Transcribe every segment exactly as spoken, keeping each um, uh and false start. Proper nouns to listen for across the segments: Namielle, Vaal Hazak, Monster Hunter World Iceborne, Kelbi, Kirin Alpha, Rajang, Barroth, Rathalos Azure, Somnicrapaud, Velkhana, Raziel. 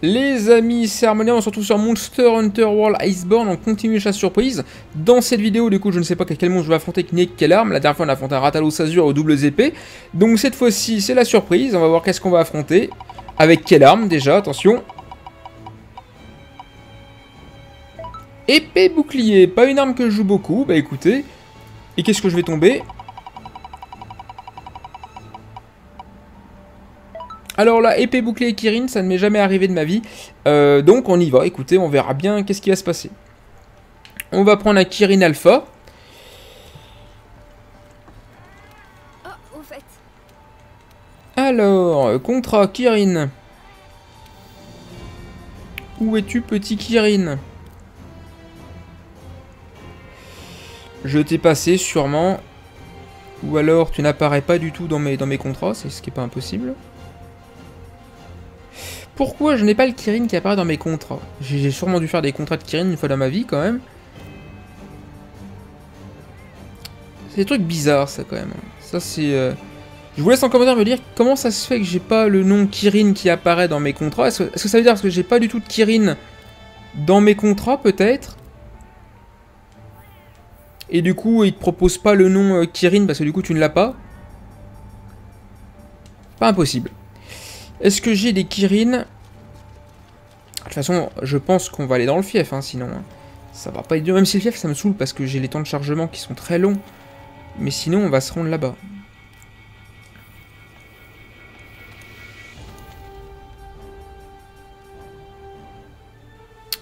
Les amis Cérémoniens, on se retrouve sur Monster Hunter World Iceborne, on continue les chasses surprises. Dans cette vidéo, du coup, je ne sais pas quel monstre je vais affronter, avec quelle arme. La dernière fois, on a affronté un Rathalos Azure aux doubles épées. Donc cette fois-ci, c'est la surprise, on va voir qu'est-ce qu'on va affronter. Avec quelle arme, déjà, attention. Épée bouclier, pas une arme que je joue beaucoup, bah écoutez. Et qu'est-ce que je vais tomber ? Alors là, épée bouclier et Kirin, ça ne m'est jamais arrivé de ma vie. Euh, donc on y va, écoutez, on verra bien qu'est-ce qui va se passer. On va prendre un Kirin Alpha. Oh, au fait. Alors, contrat, Kirin. Où es-tu, petit Kirin? Je t'ai passé sûrement. Ou alors tu n'apparais pas du tout dans mes, dans mes contrats, c'est ce qui n'est pas impossible. Pourquoi je n'ai pas le Kirin qui apparaît dans mes contrats? J'ai sûrement dû faire des contrats de Kirin une fois dans ma vie, quand même. C'est des trucs bizarres, ça, quand même. Ça, c'est... Euh... Je vous laisse en commentaire me dire comment ça se fait que j'ai pas le nom Kirin qui apparaît dans mes contrats. Est-ce que, est-ce que ça veut dire parce que j'ai pas du tout de Kirin dans mes contrats, peut-être? Et du coup, il te propose pas le nom euh, Kirin parce que du coup, tu ne l'as pas? Pas impossible. Est-ce que j'ai des Kirin? De toute façon, je pense qu'on va aller dans le fief, hein, sinon. Hein. Ça va pas être dur. Même si le fief, ça me saoule parce que j'ai les temps de chargement qui sont très longs. Mais sinon, on va se rendre là-bas.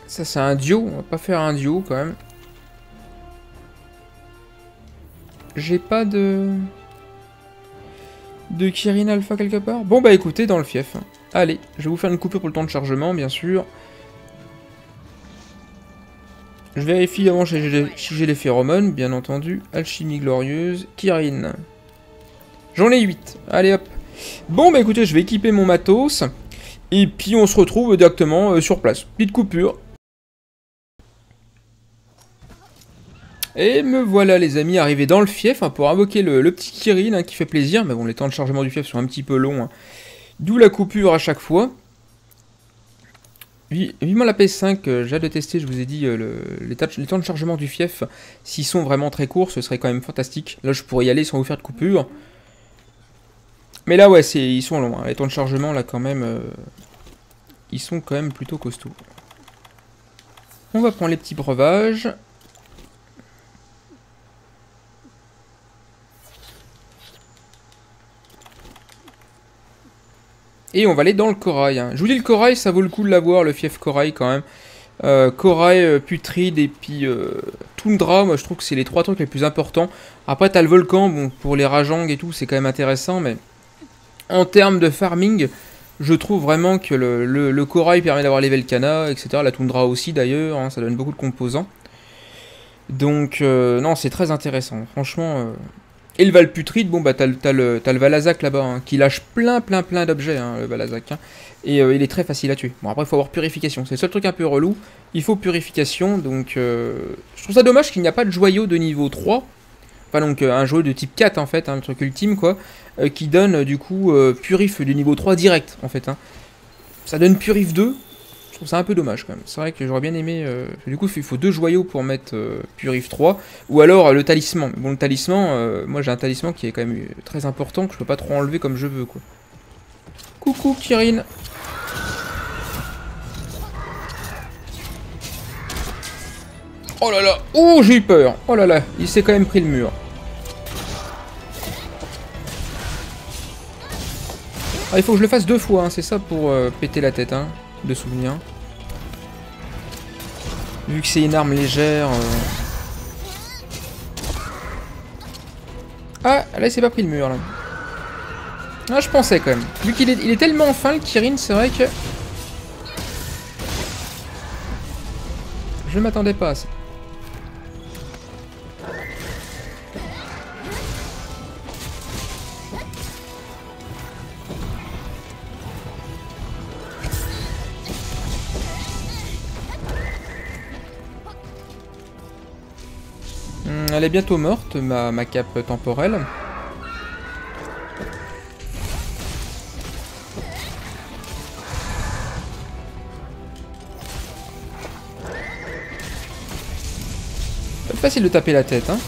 Ça, c'est un duo. On va pas faire un duo, quand même. J'ai pas de... de Kirin Alpha quelque part? Bon bah écoutez, dans le fief. Allez, je vais vous faire une coupure pour le temps de chargement, bien sûr. Je vérifie avant si j'ai les phéromones, bien entendu. Alchimie glorieuse, Kirin. J'en ai huit, allez hop. Bon bah écoutez, je vais équiper mon matos. Et puis on se retrouve directement euh, sur place. Petite coupure. Et me voilà les amis arrivé dans le fief hein, pour invoquer le, le petit Kirin hein, qui fait plaisir. Mais bon, les temps de chargement du fief sont un petit peu longs. Hein. D'où la coupure à chaque fois. Vivement la P S cinq, euh, j'ai hâte de tester, je vous ai dit, euh, le, les, les temps de chargement du fief. S'ils sont vraiment très courts, ce serait quand même fantastique. Là, je pourrais y aller sans vous faire de coupure. Mais là, ouais, ils sont longs. Hein. Les temps de chargement, là, quand même, euh, ils sont quand même plutôt costauds. On va prendre les petits breuvages. Et on va aller dans le corail. Hein. Je vous dis, le corail, ça vaut le coup de l'avoir, le fief corail, quand même. Euh, corail, euh, putride et puis euh, toundra, moi, je trouve que c'est les trois trucs les plus importants. Après, t'as le volcan, bon, pour les Rajang et tout, c'est quand même intéressant, mais... En termes de farming, je trouve vraiment que le, le, le corail permet d'avoir les Velkhana, et cetera. La toundra aussi, d'ailleurs, hein, ça donne beaucoup de composants. Donc, euh, non, c'est très intéressant, franchement... Euh... Et le Val Putride, bon bah t'as le, le, le Vaal Hazak là-bas, hein, qui lâche plein plein plein d'objets, hein, le Vaal Hazak, hein, et euh, il est très facile à tuer. Bon après il faut avoir purification, c'est le seul truc un peu relou, il faut purification, donc euh, je trouve ça dommage qu'il n'y a pas de joyau de niveau trois, enfin donc euh, un joyau de type quatre en fait, hein, le truc ultime quoi, euh, qui donne euh, du coup euh, purif de niveau trois direct en fait. Hein. Ça donne purif deux, je trouve ça un peu dommage quand même, c'est vrai que j'aurais bien aimé, euh, du coup il faut deux joyaux pour mettre euh, Purif trois, ou alors euh, le talisman, bon le talisman, euh, moi j'ai un talisman qui est quand même très important, que je peux pas trop enlever comme je veux quoi. Coucou Kirin. Oh là là, oh j'ai eu peur, oh là là, il s'est quand même pris le mur. Ah, il faut que je le fasse deux fois, hein, c'est ça pour euh, péter la tête hein. De souvenirs. Vu que c'est une arme légère. Euh... Ah, là, il s'est pas pris le mur, là. Ah, je pensais quand même. Vu qu'il est, il est tellement fin, le Kirin, c'est vrai que... Je m'attendais pas à ça. Elle est bientôt morte, ma, ma cape temporelle. C'est facile de taper la tête, hein.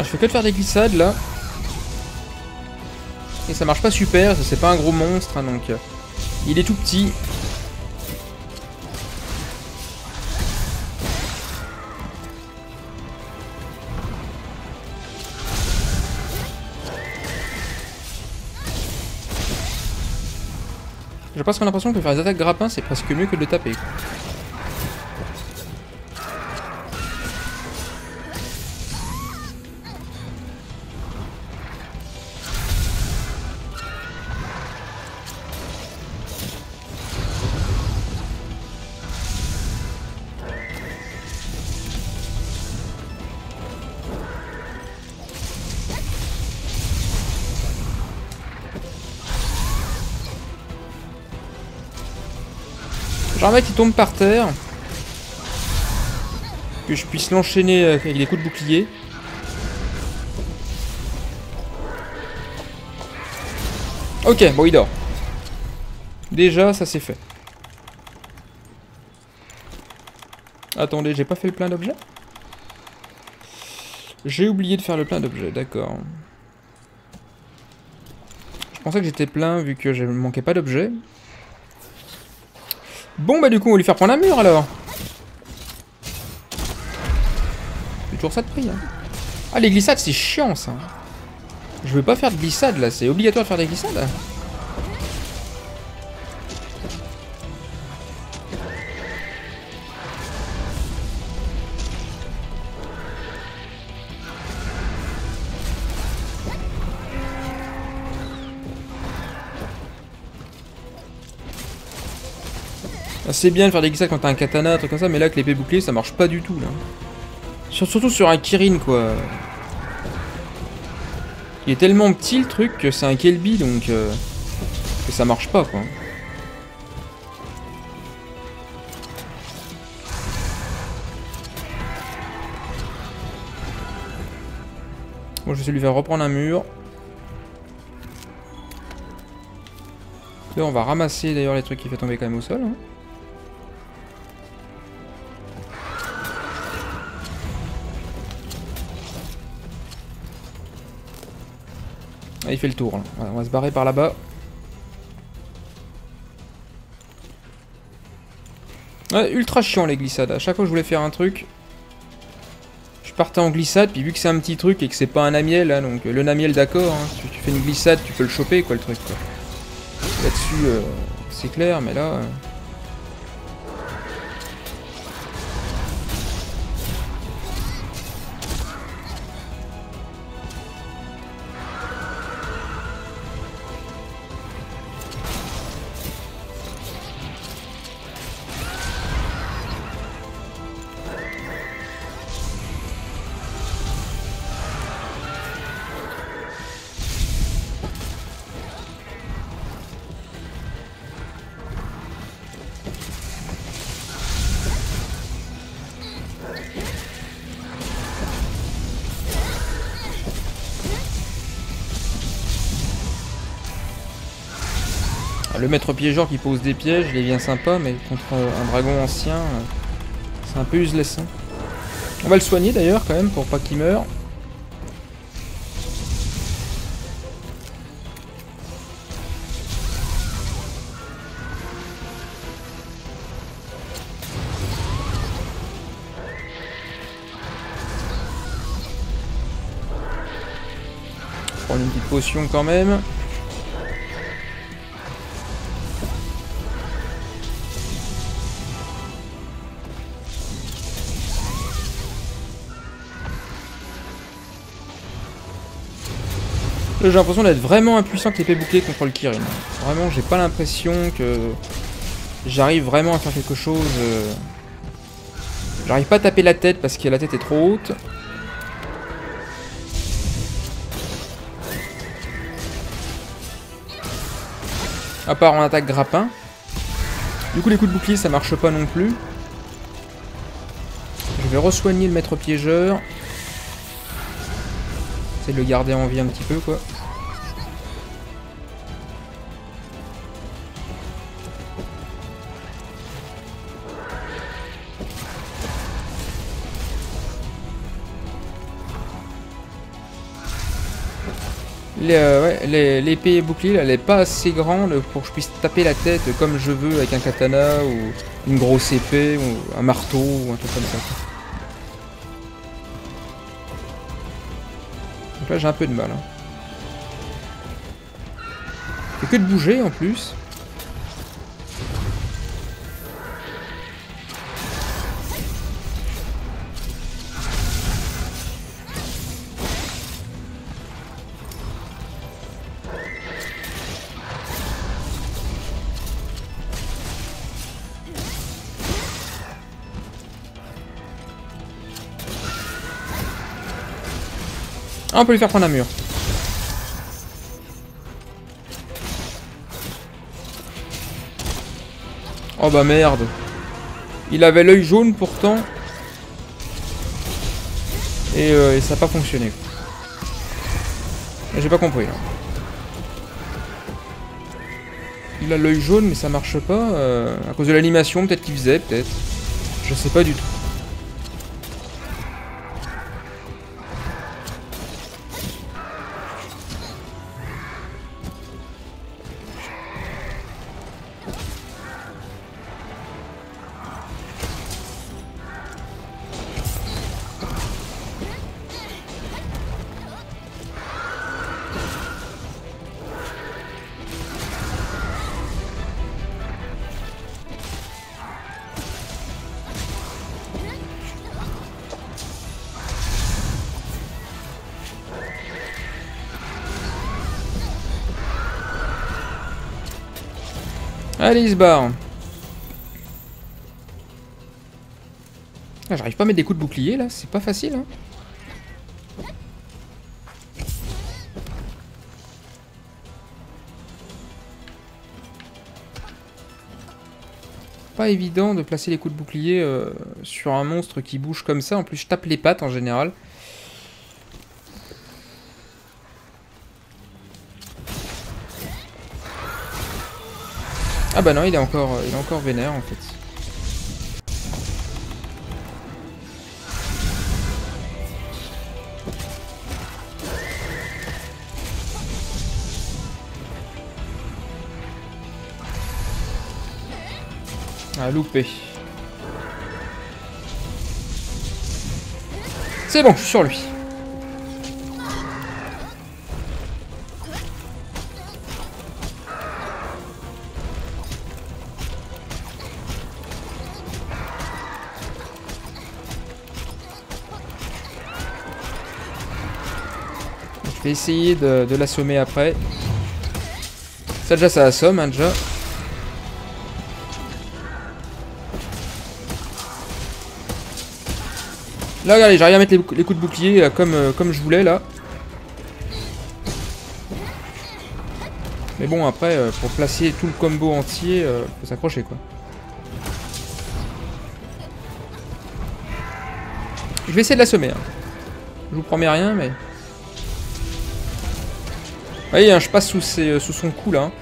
Je fais que de faire des glissades là. Et ça marche pas super, c'est pas un gros monstre hein, donc. Il est tout petit. Je pense qu'on a l'impression que faire des attaques grappins c'est presque mieux que de le taper. Genre un mec qui tombe par terre, que je puisse l'enchaîner avec des coups de bouclier. Ok, bon il dort. Déjà ça c'est fait. Attendez, j'ai pas fait le plein d'objets? J'ai oublié de faire le plein d'objets, d'accord. Je pensais que j'étais plein vu que je ne manquais pas d'objets. Bon bah du coup on va lui faire prendre un mur alors. C'est toujours ça de prix hein. Ah les glissades c'est chiant ça. Je veux pas faire de glissade là, c'est obligatoire de faire des glissades. C'est bien de faire des glissades quand t'as un katana, un truc comme ça, mais là avec l'épée bouclée ça marche pas du tout là. Surtout sur un Kirin quoi. Il est tellement petit le truc que c'est un Kelbi donc euh, que ça marche pas quoi. Bon je vais lui faire reprendre un mur. Là on va ramasser d'ailleurs les trucs qu'il fait tomber quand même au sol. Hein. Ah, il fait le tour, là. Voilà, on va se barrer par là-bas. Ouais, ultra chiant les glissades, à chaque fois que je voulais faire un truc, je partais en glissade, puis vu que c'est un petit truc et que c'est pas un Namielle, hein, donc le Namielle d'accord, hein, si tu fais une glissade tu peux le choper quoi le truc. Là-dessus euh, c'est clair, mais là... Euh... Le maître piégeur qui pose des pièges, il est bien sympa, mais contre un dragon ancien, c'est un peu useless. Hein. On va le soigner d'ailleurs quand même pour pas qu'il meure. Je prends une petite potion quand même. J'ai l'impression d'être vraiment impuissant avec l'épée bouclée contre le Kirin. Vraiment, j'ai pas l'impression que j'arrive vraiment à faire quelque chose. J'arrive pas à taper la tête parce que la tête est trop haute. À part en attaque grappin. Du coup les coups de bouclier ça marche pas non plus. Je vais re-soigner le maître piégeur. J'essaie de le garder en vie un petit peu quoi. L'épée euh, ouais, et bouclier, elle n'est pas assez grande pour que je puisse taper la tête comme je veux avec un katana ou une grosse épée ou un marteau ou un truc comme ça. Donc là j'ai un peu de mal. Hein. J'ai que de bouger en plus. Ah, on peut lui faire prendre un mur. Oh bah merde. Il avait l'œil jaune pourtant. Et, euh, et ça n'a pas fonctionné. J'ai pas compris. Là. Il a l'œil jaune mais ça marche pas. Euh, à cause de l'animation peut-être qu'il faisait, peut-être. Je sais pas du tout. Allez, il se barre. Ah, j'arrive pas à mettre des coups de bouclier là, c'est pas facile. Hein. Pas évident de placer les coups de bouclier euh, sur un monstre qui bouge comme ça. En plus, je tape les pattes en général. Ah bah non, il est encore, il est encore vénère en fait. Ah, loupé. C'est bon, je suis sur lui. Essayer de, de l'assommer après. Ça déjà ça assomme hein, déjà. Là regardez, j'arrive à mettre les, les coups de bouclier là, comme, euh, comme je voulais là. Mais bon après euh, pour placer tout le combo entier, euh, faut s'accrocher quoi. Je vais essayer de l'assommer. Hein. Je vous promets rien mais. Vous voyez, hein, je passe sous, ses, sous son cou là. Hein.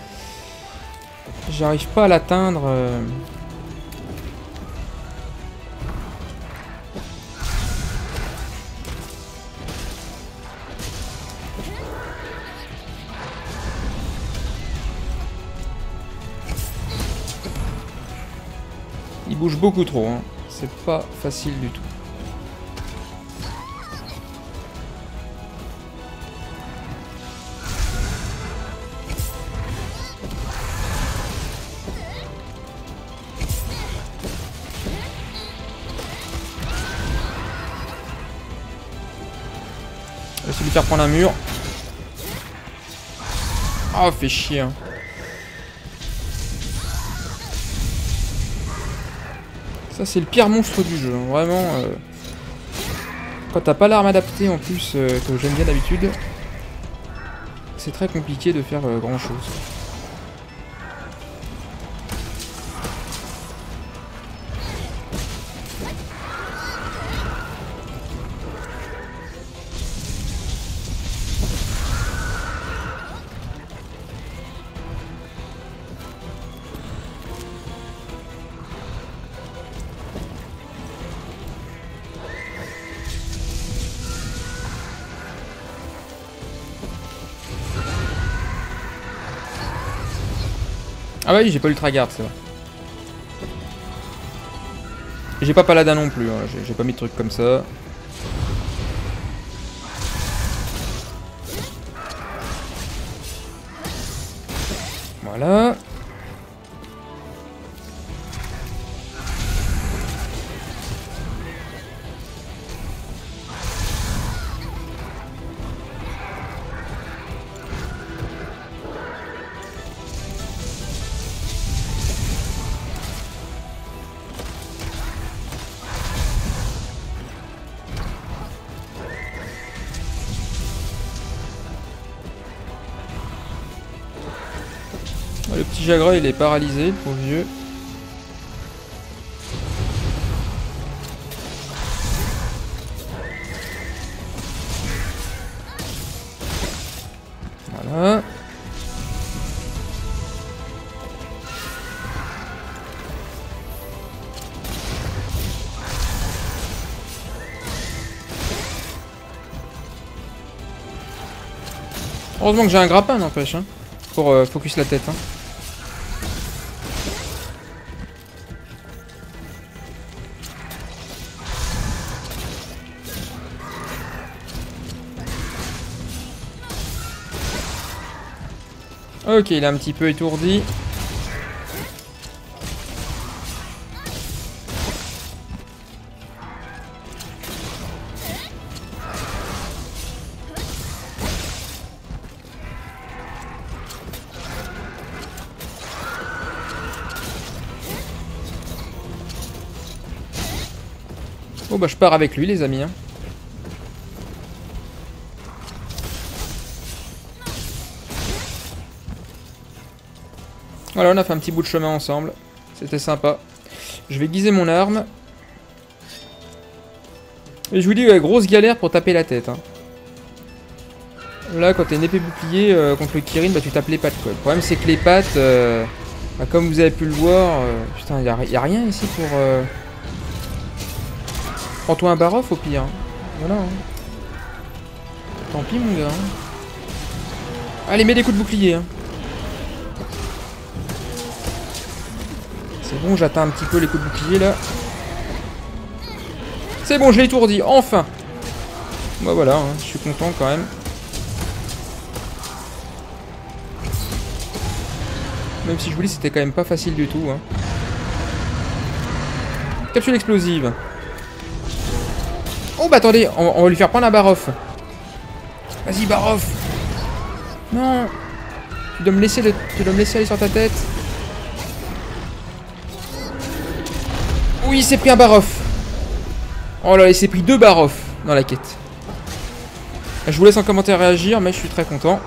J'arrive pas à l'atteindre. Euh... Il bouge beaucoup trop. Hein. C'est pas facile du tout. Prendre un mur. Ah, oh, fait chier. Hein. Ça c'est le pire monstre du jeu, hein. Vraiment. Euh... Quand t'as pas l'arme adaptée en plus, euh, que j'aime bien d'habitude, c'est très compliqué de faire euh, grand chose. Ah bah oui, j'ai pas ultra garde, c'est vrai. J'ai pas paladin non plus, hein. J'ai pas mis de trucs comme ça. Voilà. Le petit Jagras, il est paralysé, le vieux. Voilà. Heureusement que j'ai un grappin, n'empêche, hein, pour euh, focus la tête, hein. Ok, il est un petit peu étourdi. Bon bah je pars avec lui les amis, hein. Voilà, on a fait un petit bout de chemin ensemble. C'était sympa. Je vais aiguiser mon arme. Et je vous dis, ouais, grosse galère pour taper la tête, hein. Là, quand t'es une épée bouclier euh, contre le Kirin, bah tu tapes les pattes, quoi. Le problème, c'est que les pattes, euh, bah, comme vous avez pu le voir... Euh, putain, y a, y a rien ici pour... Euh... Prends-toi un Barroth, au pire. Hein. Voilà. Hein. Tant pis, mon gars. Hein. Allez, mets des coups de bouclier, hein. C'est bon, j'atteins un petit peu les coups de bouclier là. C'est bon, je l'ai étourdi, enfin. Bah voilà, hein, je suis content quand même. Même si je vous dis, c'était quand même pas facile du tout, hein. Capsule explosive. Oh bah attendez, on, on va lui faire prendre un Barroth. Vas-y Barroth. Non. Tu dois me laisser le, tu dois me laisser aller sur ta tête. Oui, il s'est pris un Barroth. Oh là là, il s'est pris deux Barroth dans la quête. Je vous laisse en commentaire réagir, mais je suis très content.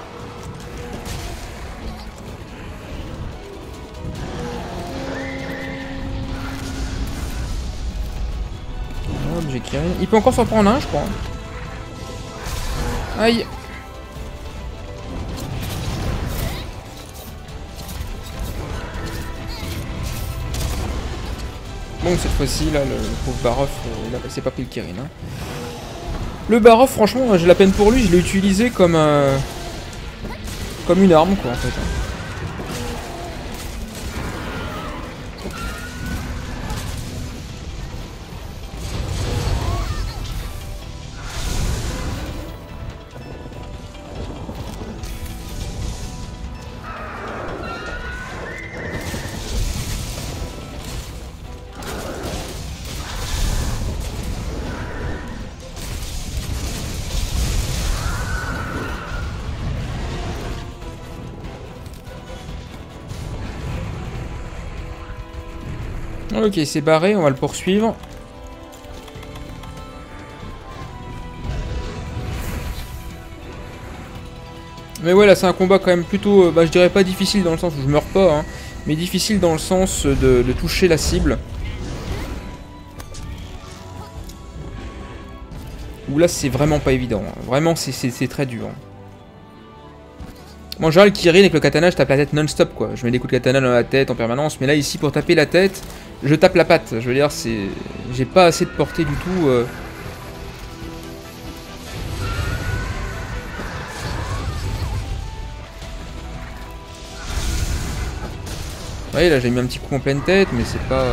Hop, j'ai tiré. Il peut encore s'en prendre un, je crois. Aïe. Bon, cette fois-ci, là, le, le pauvre Barroth, euh, il s'est pas pris le Kirin. Hein. Le Barroth, franchement, j'ai la peine pour lui, je l'ai utilisé comme, euh, comme une arme, quoi, en fait. Hein. Ok, c'est barré, on va le poursuivre. Mais ouais, là c'est un combat quand même plutôt, bah, je dirais pas difficile dans le sens où je meurs pas, hein, mais difficile dans le sens de, de toucher la cible. Où là c'est vraiment pas évident, hein. Vraiment c'est très dur. Hein. Bon, en général, Kirin avec le katana, je tape la tête non-stop quoi. Je mets des coups de katana dans la tête en permanence, mais là ici pour taper la tête, je tape la patte. Je veux dire, c'est, j'ai pas assez de portée du tout. Euh... Vous voyez, là j'ai mis un petit coup en pleine tête, mais c'est pas...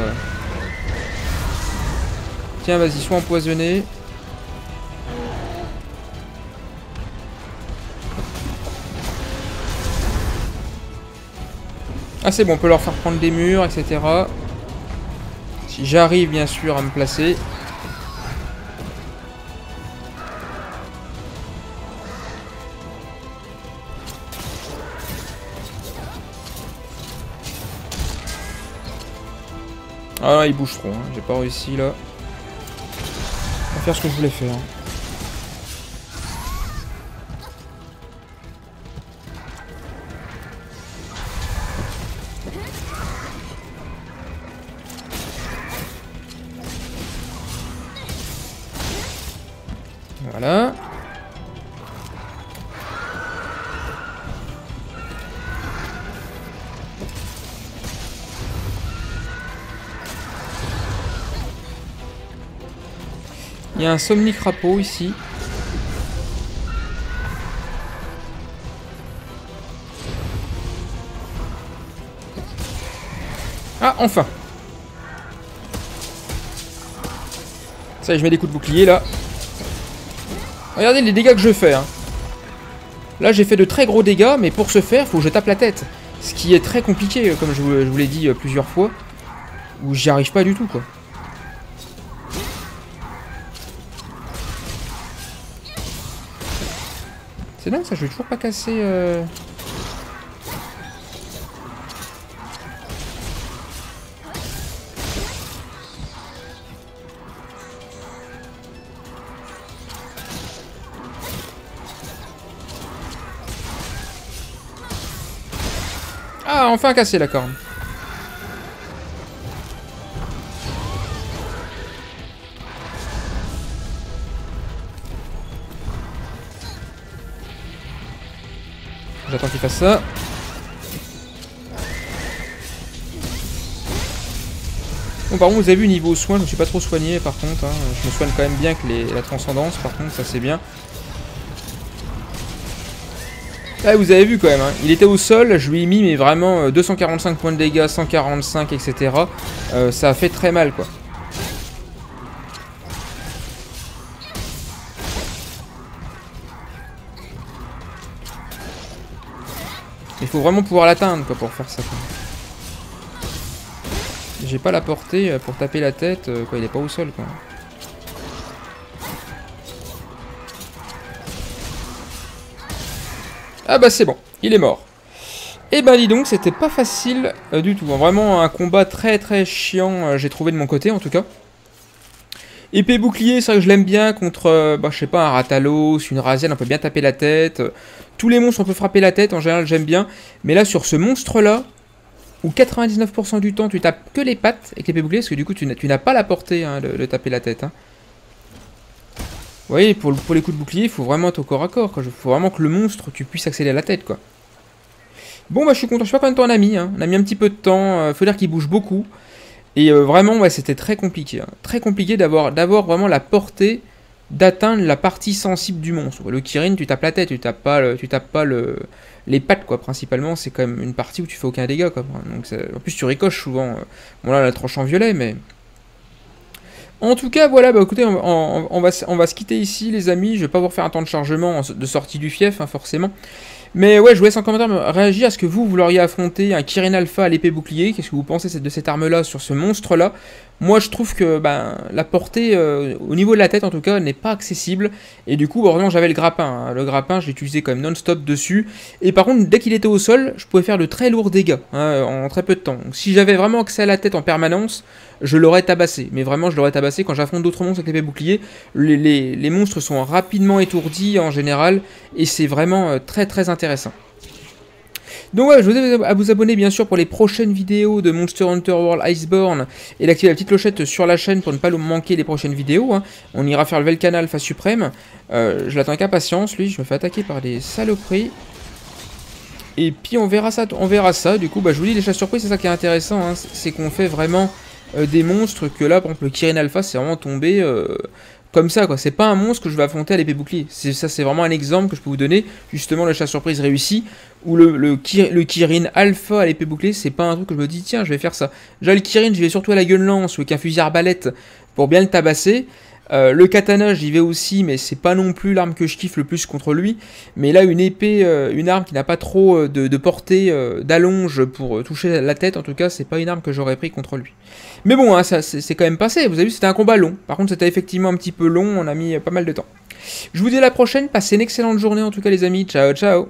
Tiens, vas-y, sois empoisonné. Ah c'est bon, on peut leur faire prendre des murs, et cetera. Si j'arrive bien sûr à me placer. Ah là, ils bougent trop, hein. J'ai pas réussi là à faire ce que je voulais faire. Voilà. Il y a un somnicrapaud ici. Ah, enfin. Ça y est, je mets des coups de bouclier là. Regardez les dégâts que je fais. Hein. Là, j'ai fait de très gros dégâts, mais pour ce faire, il faut que je tape la tête. Ce qui est très compliqué, comme je vous, je vous l'ai dit plusieurs fois. Où j'y arrive pas du tout, quoi. C'est dingue ça, je vais toujours pas casser... Euh... Ah, enfin casser la corne. J'attends qu'il fasse ça. Bon, par contre, vous avez vu, niveau soin, je me suis pas trop soigné, par contre. Hein. Je me soigne quand même bien que les... la transcendance, par contre, ça c'est bien. Là, vous avez vu quand même, hein. Il était au sol, je lui ai mis, mais vraiment, deux cent quarante-cinq points de dégâts, cent quarante-cinq, et cetera. Euh, ça a fait très mal, quoi. Il faut vraiment pouvoir l'atteindre quoi pour faire ça. J'ai pas la portée pour taper la tête, quoi, il est pas au sol quoi. Ah bah c'est bon, il est mort. Et ben dis donc, c'était pas facile euh, du tout. Hein. Vraiment un combat très très chiant, euh, j'ai trouvé de mon côté en tout cas. Épée bouclier, c'est vrai que je l'aime bien contre, euh, bah, je sais pas, un Rathalos, une Raziel, on peut bien taper la tête. Tous les monstres, on peut frapper la tête, en général, j'aime bien. Mais là, sur ce monstre-là, où quatre-vingt-dix-neuf pour cent du temps, tu tapes que les pattes avec l'épée bouclier, parce que du coup, tu n'as pas la portée hein, de, de taper la tête. Hein. Vous voyez, pour, pour les coups de bouclier, il faut vraiment être au corps à corps. Il faut vraiment que le monstre, tu puisses accéder à la tête, quoi. Bon, bah, je suis content. Je sais pas combien de temps on a mis. Hein. On a mis un petit peu de temps. Euh, faut dire qu'il bouge beaucoup. Et euh, vraiment, ouais, c'était très compliqué. Hein. Très compliqué d'avoir vraiment la portée d'atteindre la partie sensible du monstre. Le Kirin, tu tapes la tête, tu tapes pas, le, tu tapes pas le, les pattes, quoi. Principalement, c'est quand même une partie où tu fais aucun dégât, quoi. Donc, ça, en plus, tu ricoches souvent. Bon, là, la tranche en violet, mais... En tout cas, voilà, bah écoutez, on, on, on, va, on va se quitter ici, les amis. Je vais pas vous refaire un temps de chargement de sortie du fief, hein, forcément. Mais ouais, je vous laisse en commentaire réagir à ce que vous, vous l'auriez affronté, un Kirin Alpha à l'épée bouclier. Qu'est-ce que vous pensez de cette arme-là sur ce monstre-là? Moi, je trouve que ben, la portée, euh, au niveau de la tête en tout cas, n'est pas accessible. Et du coup, heureusement, j'avais le grappin. Hein. Le grappin, je l'utilisais quand même non-stop dessus. Et par contre, dès qu'il était au sol, je pouvais faire de très lourds dégâts hein, en très peu de temps. Donc, si j'avais vraiment accès à la tête en permanence, je l'aurais tabassé. Mais vraiment, je l'aurais tabassé. Quand j'affronte d'autres monstres avec l'épée bouclier, les, les, les monstres sont rapidement étourdis en général. Et c'est vraiment euh, très très intéressant. Donc ouais, je vous invite à vous abonner bien sûr pour les prochaines vidéos de Monster Hunter World Iceborne et d'activer la petite clochette sur la chaîne pour ne pas manquer les prochaines vidéos. Hein. On ira faire le Velkhana Alpha Suprême. Euh, je l'attends avec impatience, lui, je me fais attaquer par des saloperies. Et puis on verra ça, on verra ça. Du coup, bah, je vous dis, les chasses surprises, c'est ça qui est intéressant. Hein. C'est qu'on fait vraiment euh, des monstres que là, par exemple, le Kirin Alpha, c'est vraiment tombé... Euh... Comme ça, quoi. C'est pas un monstre que je vais affronter à l'épée bouclier. Ça, c'est vraiment un exemple que je peux vous donner. Justement, le chasse surprise réussi ou le, le, Kir, le Kirin Alpha à l'épée bouclier, c'est pas un truc que je me dis tiens, je vais faire ça. Déjà, le Kirin, je vais surtout à la gueule lance ou avec un fusil arbalète pour bien le tabasser. Euh, le katana, j'y vais aussi, mais c'est pas non plus l'arme que je kiffe le plus contre lui. Mais là, une épée, euh, une arme qui n'a pas trop euh, de, de portée, euh, d'allonge pour euh, toucher la tête, en tout cas, c'est pas une arme que j'aurais pris contre lui. Mais bon, hein, ça c'est quand même passé. Vous avez vu, c'était un combat long. Par contre, c'était effectivement un petit peu long, on a mis euh, pas mal de temps. Je vous dis à la prochaine, passez une excellente journée en tout cas, les amis. Ciao, ciao!